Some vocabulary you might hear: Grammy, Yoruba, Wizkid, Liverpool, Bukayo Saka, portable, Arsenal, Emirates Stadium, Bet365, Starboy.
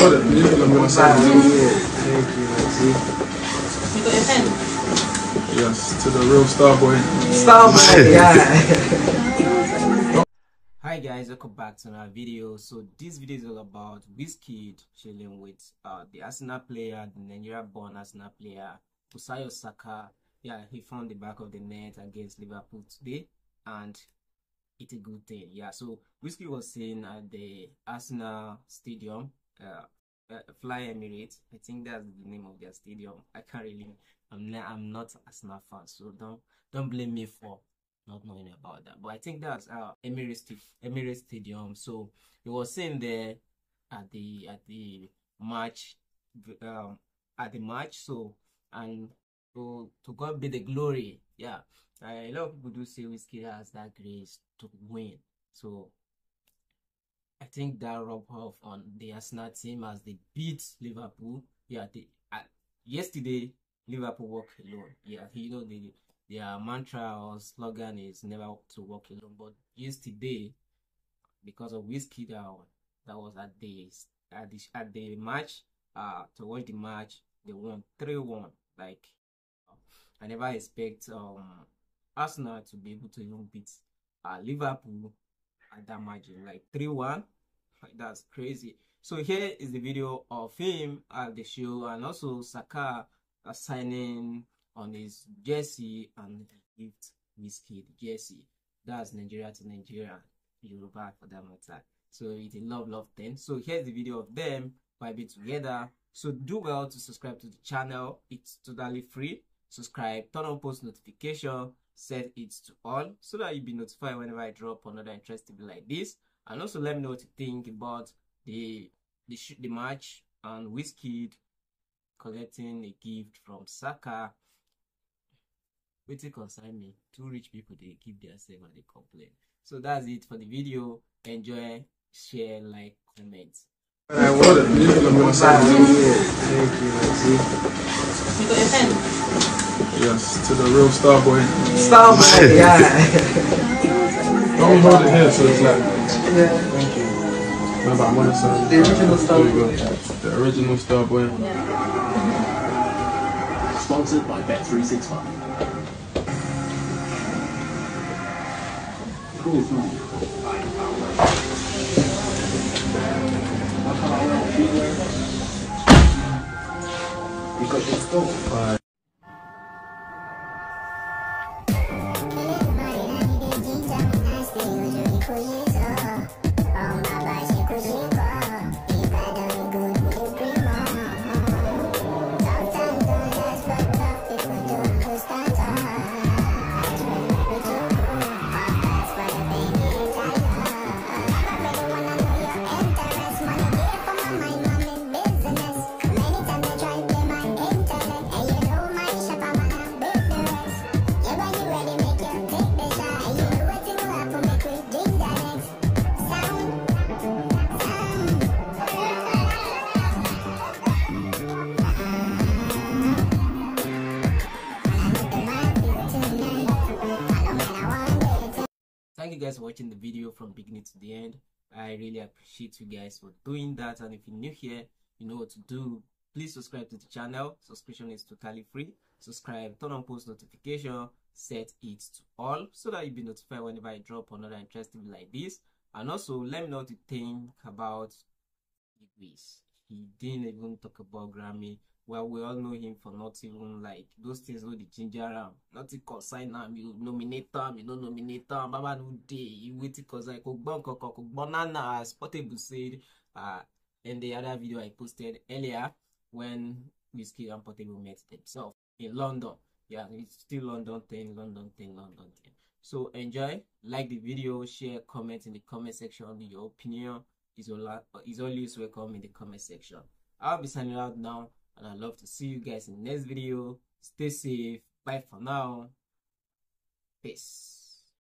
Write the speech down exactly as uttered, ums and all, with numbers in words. Oh, the people on your side. Thank you, Maxi. You got your pen? Yes, to the real Starboy. Starboy, yeah. Hi guys, welcome back to another video. So this video is all about Wizkid chilling with uh, the Arsenal player, the Nigeria-born Arsenal player, Bukayo Saka. Yeah, he found the back of the net against Liverpool today, and it's a good thing. Yeah, so Wizkid was seen at the Arsenal Stadium, uh, uh, Fly Emirates. I think that's the name of their stadium. I can't really. I'm not. I'm not an Arsenal fan, so don't don't blame me for not knowing about that. But I think that's uh, Emirates Emirates Stadium. So he was seen there at the at the match, um, at the match. So and to to God be the glory. Yeah. Uh, a lot of people do say Wizkid has that grace to win, so I think that rubbed off on the Arsenal team as they beat Liverpool. Yeah, they, uh, yesterday Liverpool walk alone. Yeah, you know the their mantra or slogan is never to walk alone. But yesterday, because of Wizkid, uh, that was at the at the at the match. Uh, to watch the match, they won three one. Like I never expect um. Arsenal to be able to even beat uh, Liverpool at that margin, like three one. That's crazy. So here is the video of him at the show, and also Saka uh, signing on his jersey and gift Wizkid jersey. That's Nigeria to Nigeria, Yoruba for that matter. So it's a love love thing. So here's the video of them vibing together. So do well to subscribe to the channel. It's totally free. Subscribe, turn on post notification, set it to all so that you'll be notified whenever I drop another interesting video like this. And also let me know what you think about the the, the match and Wizkid collecting a gift from Saka. What it concern me, two rich people they keep their save and they complain. So that's it for the video. Enjoy, share, like, comment. I want the people on your side. Thank you. You got your pen? Yes, to the real Starboy. Starboy, yeah. Don't hold it here so it's like. Yeah. Thank you. Remember, I'm on the side. The original Starboy. The original Starboy. Yeah. Sponsored by Bet three sixty-five. Cool, man. You got your score. Thank you guys for watching the video from beginning to the end. I really appreciate you guys for doing that, and if you're new here, you know what to do. Please subscribe to the channel. Subscription is totally free. Subscribe, turn on post notification, set it to all so that you'll be notified whenever I drop another interesting video like this. And also let me know what you think about the quiz. He didn't even talk about Grammy. Well, we all know him for not even like those things with the ginger ram. Not to consign him, you nominate him, you don't nominate him. Baba no day, you wait because I cook banana as Portable said uh in the other video I posted earlier when Wizkid and Portable met themselves in London. Yeah, it's still London thing, London thing, London thing. So enjoy, like the video, share, comment in the comment section. Your opinion is all is always welcome in the comment section. I'll be signing out now. And I'd love to see you guys in the next video. Stay safe. Bye for now. Peace.